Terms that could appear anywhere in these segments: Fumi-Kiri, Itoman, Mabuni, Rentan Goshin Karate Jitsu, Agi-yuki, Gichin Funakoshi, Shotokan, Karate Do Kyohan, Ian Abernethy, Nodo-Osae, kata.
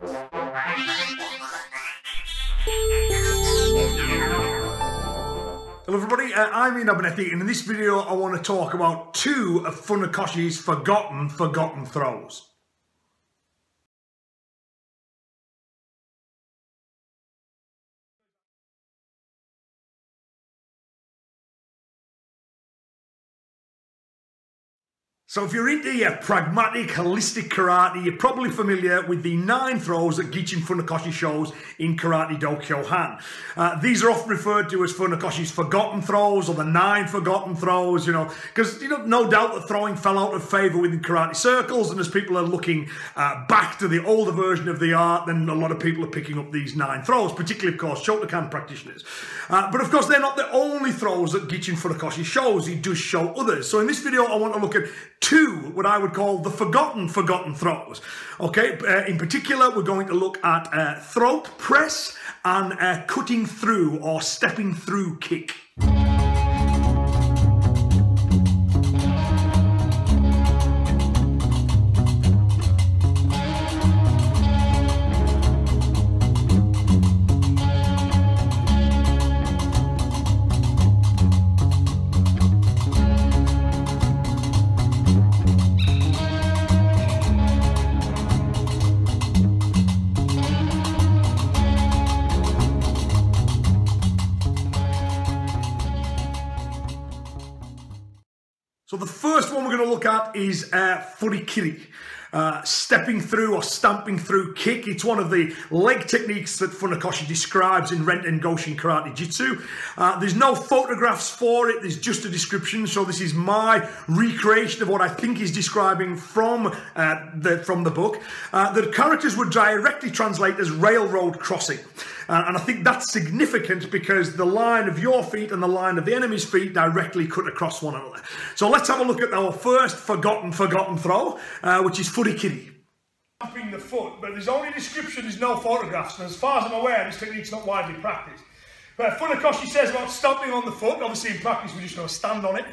Hello everybody, I'm Ian Abernethy, and in this video I want to talk about two of Funakoshi's forgotten throws. So if you're into your pragmatic, holistic karate, you're probably familiar with the 9 throws that Gichin Funakoshi shows in Karate Do Kyohan. These are often referred to as Funakoshi's forgotten throws or the 9 forgotten throws, you know, because no doubt that throwing fell out of favour within karate circles, and as people are looking back to the older version of the art, then a lot of people are picking up these 9 throws, particularly, of course, Shotokan practitioners. But of course, they're not the only throws that Gichin Funakoshi shows. He does show others. So in this video, I want to look at two, what I would call the forgotten throws. Okay, in particular, we're going to look at throat press and cutting through or stepping through kick. So the first one we're going to look at is Fumi-Kiri. Stepping through or stamping through kick. It's one of the leg techniques that Funakoshi describes in Rentan Goshin Karate Jitsu. There's no photographs for it, there's just a description, so this is my recreation of what I think he's describing from the book. The characters would directly translate as railroad crossing. And I think that's significant because the line of your feet and the line of the enemy's feet directly cut across one another. So let's have a look at our first forgotten throw, which is Fumi-Kiri. Tapping the foot, but there's only description, there's no photographs, and as far as I'm aware, this technique's not widely practiced. But Funakoshi says about stamping on the foot, obviously in practice we just know stand on it,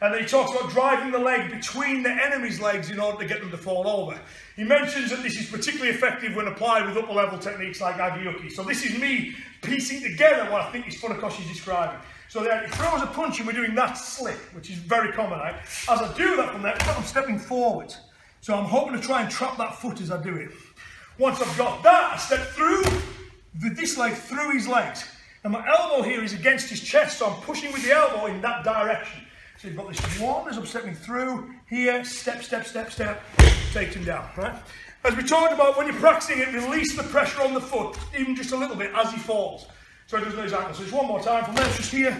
and then he talks about driving the leg between the enemy's legs in order to get them to fall over. He mentions that this is particularly effective when applied with upper level techniques like agi-yuki. So this is me piecing together what I think is Funakoshi's describing. So there, he throws a punch and we're doing that slip, which is very common, right? As I do that from there, I'm stepping forward. So I'm hoping to try and trap that foot as I do it. Once I've got that, I step through this leg through his legs. And my elbow here is against his chest, so I'm pushing with the elbow in that direction. So you've got this one as I'm stepping through here, step, takes him down, right? As we talked about, when you're practicing it, release the pressure on the foot, even just a little bit, as he falls. So he doesn't lose ankle. So just one more time from there, just here,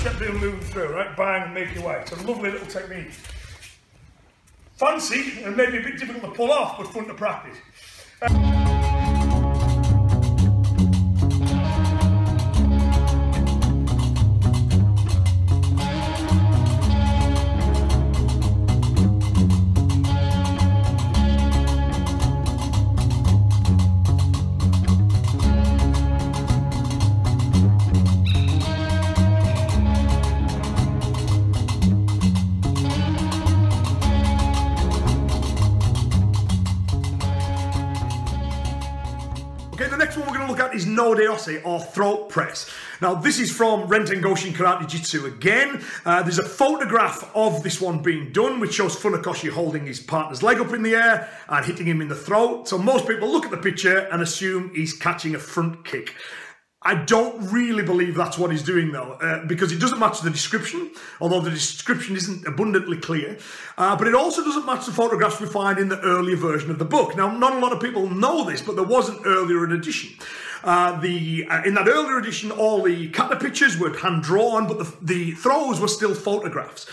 step through, moving through, right? Bang, make your way. It's a lovely little technique. Fancy and maybe a bit difficult to pull off, but fun to practice. Is Nodo-Osae or throat press. Now this is from Rentan Goshin Karate Jitsu again. There's a photograph of this one being done which shows Funakoshi holding his partner's leg up in the air and hitting him in the throat. So most people look at the picture and assume he's catching a front kick. I don't really believe that's what he's doing though, because it doesn't match the description, although the description isn't abundantly clear, but it also doesn't match the photographs we find in the earlier version of the book. Now, not a lot of people know this, but there was an earlier edition. In that earlier edition, all the kata pictures were hand-drawn, but the throws were still photographs.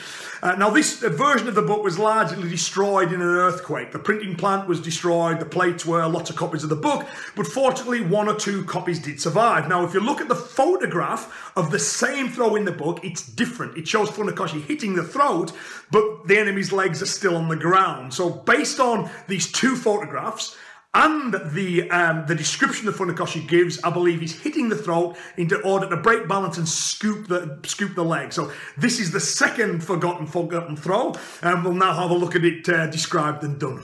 Now, this version of the book was largely destroyed in an earthquake. The printing plant was destroyed, the plates were, lots of copies of the book, but fortunately, 1 or 2 copies did survive. Now, if you look at the photograph of the same throw in the book, it's different. It shows Funakoshi hitting the throat, but the enemy's legs are still on the ground. So based on these 2 photographs, and the description that Funakoshi gives, I believe he's hitting the throat in order to break balance and scoop the leg. So this is the second forgotten throw, and we'll now have a look at it described and done.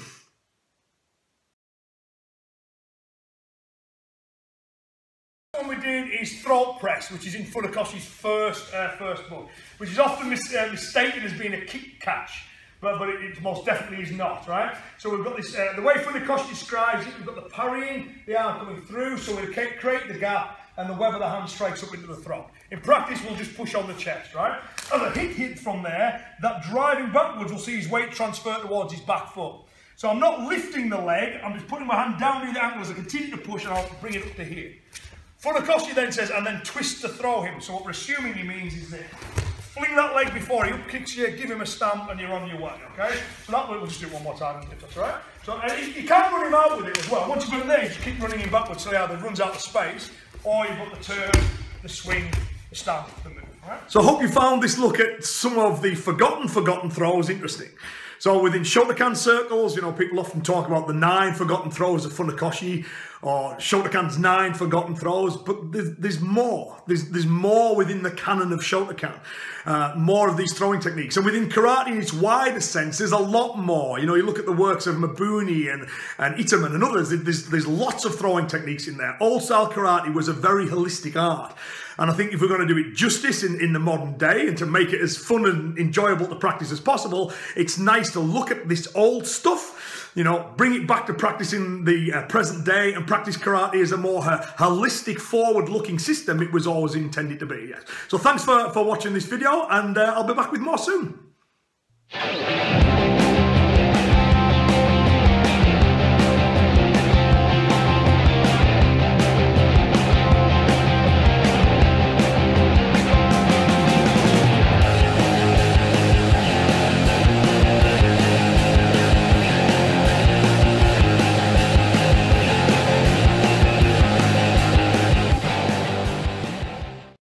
one we did is throat press, which is in Funakoshi's first book, which is often mistaken as being a kick catch, but it most definitely is not, right? So we've got this, the way Funakoshi describes it, we've got the parrying, the arm coming through, so we create the gap, and the web of the hand strikes up into the throat. In practice, we'll just push on the chest, right? As a hit from there, that driving backwards, we'll see his weight transfer towards his back foot. So I'm not lifting the leg, I'm just putting my hand down near the ankle as I continue to push, and I'll bring it up to here. Funakoshi then says, and then twist to throw him. So what we're assuming he means is this. Fling that leg before he up kicks you, give him a stamp, and you're on your way, okay? So that we'll just do it one more time, if that's all right. So you can run him out with it as well. Once you've got it there, you just keep running him backwards, so he either runs out of space, or you've got the turn, the swing, the stamp, the move, all right? So I hope you found this look at some of the forgotten throws interesting. So within Shotokan circles, you know, people often talk about the 9 forgotten throws of Funakoshi, or Shotokan's 9 forgotten throws, but there's more. There's more within the canon of Shotokan, more of these throwing techniques. And within karate in its wider sense, there's a lot more. You know, you look at the works of Mabuni and Itoman and others, there's lots of throwing techniques in there. Old style karate was a very holistic art. And I think if we're going to do it justice in the modern day, and to make it as fun and enjoyable to practice as possible, it's nice to look at this old stuff, you know, bring it back to practice in the present day, and practice karate as a more holistic, forward-looking system it was always intended to be. Yes. So thanks for watching this video, and I'll be back with more soon.